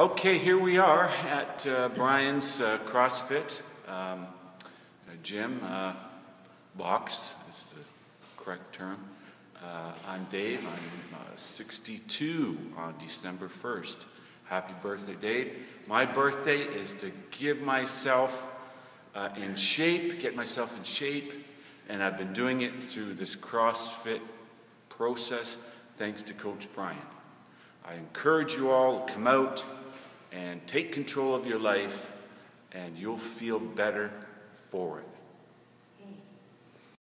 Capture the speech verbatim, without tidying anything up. Okay, here we are at uh, Brian's uh, CrossFit um, gym uh, box, is the correct term. Uh, I'm Dave. I'm uh, sixty-two on December first. Happy birthday, Dave. My birthday is to give myself uh, in shape, get myself in shape, and I've been doing it through this CrossFit process thanks to Coach Brian. I encourage you all to come out and take control of your life, and you'll feel better for it.